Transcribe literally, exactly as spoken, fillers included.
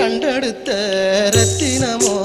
Kandadutha rathinamo.